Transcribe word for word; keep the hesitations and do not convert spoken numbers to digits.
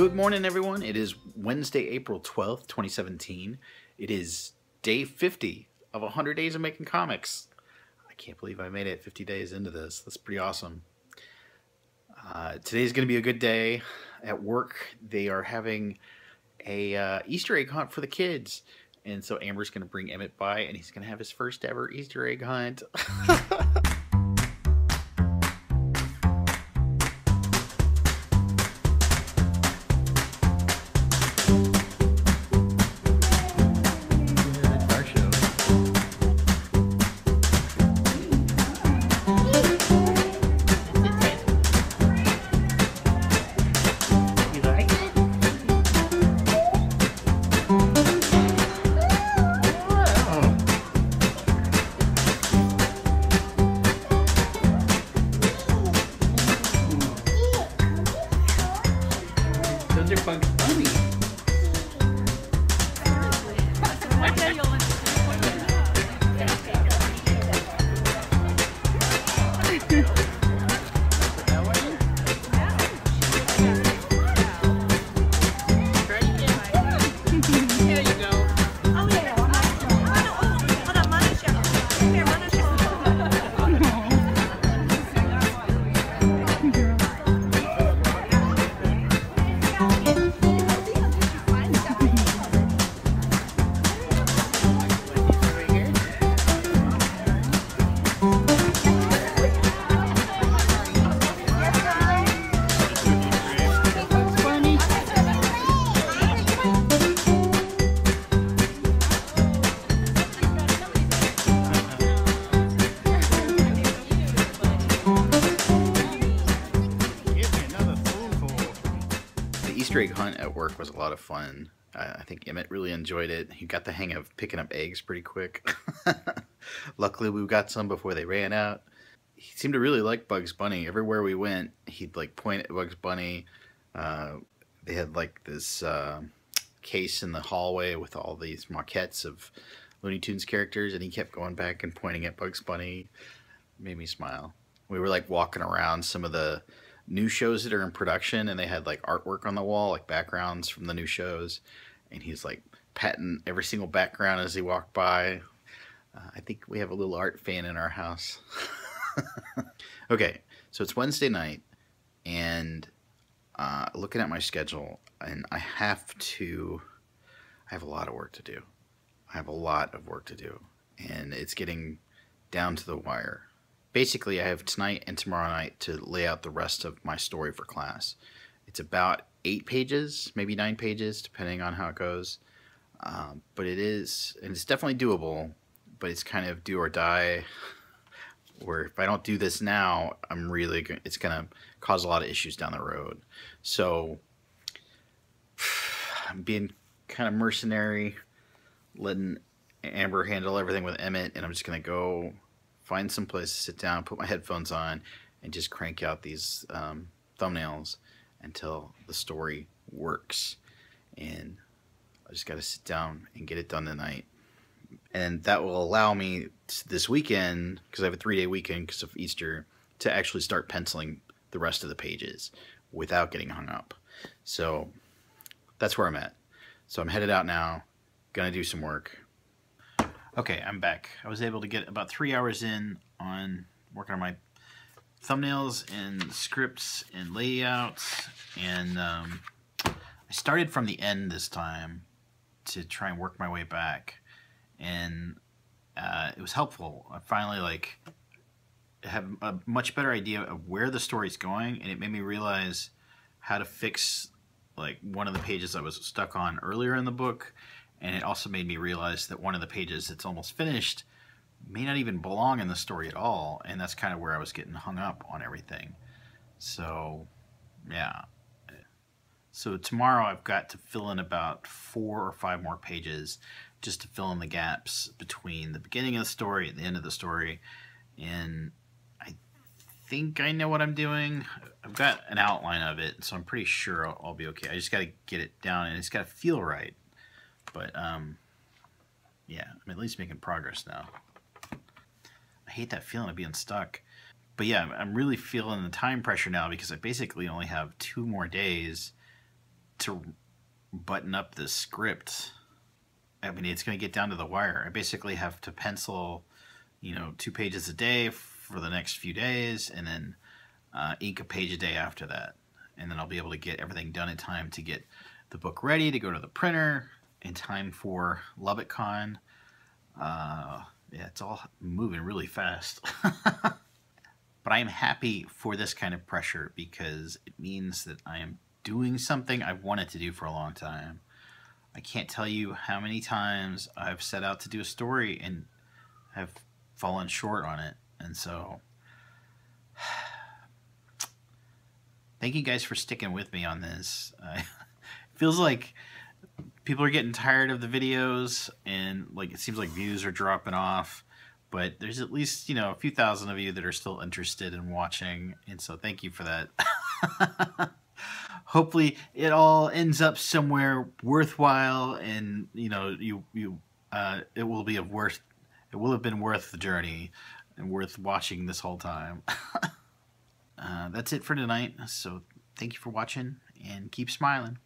Good morning, everyone. It is Wednesday, April twelfth, twenty seventeen. It is day fifty of one hundred days of making comics. I can't believe I made it fifty days into this. That's pretty awesome. Uh, today's going to be a good day at work. They are having a uh, Easter egg hunt for the kids. And so Amber's going to bring Emmett by, and he's going to have his first ever Easter egg hunt. Those are Bugs Bunny. One day you'll listen to this one. There you go. Oh, yeah. Hold on, Mommy, show. Here, Mommy, show. Easter egg hunt at work was a lot of fun. Uh, I think Emmett really enjoyed it. He got the hang of picking up eggs pretty quick. Luckily, we got some before they ran out. He seemed to really like Bugs Bunny. Everywhere we went, he'd like point at Bugs Bunny. Uh, they had like this uh, case in the hallway with all these maquettes of Looney Tunes characters, and he kept going back and pointing at Bugs Bunny. It made me smile. We were like walking around some of the new shows that are in production, and they had like artwork on the wall, like backgrounds from the new shows, and he's like patting every single background as he walked by. uh, I think we have a little art fan in our house. Okay, so it's Wednesday night, and uh, looking at my schedule, and I have to I have a lot of work to do. I have a lot of work to do, and it's getting down to the wire. Basically, I have tonight and tomorrow night to lay out the rest of my story for class. It's about eight pages, maybe nine pages, depending on how it goes. Um, but it is, and it's definitely doable, but it's kind of do or die, where if I don't do this now, I'm really, go it's going to cause a lot of issues down the road. So I'm being kind of mercenary, letting Amber handle everything with Emmett, and I'm just going to go find some place to sit down, put my headphones on, and just crank out these um, thumbnails until the story works. And I just got to sit down and get it done tonight. And that will allow me to, this weekend, because I have a three-day weekend because of Easter, to actually start penciling the rest of the pages without getting hung up. So that's where I'm at. So I'm headed out now, gonna do some work. Okay, I'm back. I was able to get about three hours in on working on my thumbnails and scripts and layouts, and um, I started from the end this time to try and work my way back, and uh, it was helpful. I finally like have a much better idea of where the story's going, and it made me realize how to fix like one of the pages I was stuck on earlier in the book. And it also made me realize that one of the pages that's almost finished may not even belong in the story at all. And that's kind of where I was getting hung up on everything. So, yeah. So tomorrow I've got to fill in about four or five more pages just to fill in the gaps between the beginning of the story and the end of the story. And I think I know what I'm doing. I've got an outline of it, so I'm pretty sure I'll, I'll be okay. I just got to get it down, and it's got to feel right. But, um, yeah, I'm at least making progress now. I hate that feeling of being stuck. But, yeah, I'm really feeling the time pressure now because I basically only have two more days to button up this script. I mean, it's going to get down to the wire. I basically have to pencil, you know, two pages a day for the next few days, and then uh, ink a page a day after that. And then I'll be able to get everything done in time to get the book ready to go to the printer in time for Lubbock Con. Uh, yeah, it's all moving really fast. But I am happy for this kind of pressure because it means that I am doing something I've wanted to do for a long time. I can't tell you how many times I've set out to do a story and have fallen short on it. And so, thank you guys for sticking with me on this. Uh, it feels like people are getting tired of the videos, and like it seems like views are dropping off. But there's at least, you know, a few thousand of you that are still interested in watching. And so thank you for that. Hopefully it all ends up somewhere worthwhile, and, you know, you, you, uh, it will be of worth, it will have been worth the journey and worth watching this whole time. uh, that's it for tonight. So thank you for watching, and keep smiling.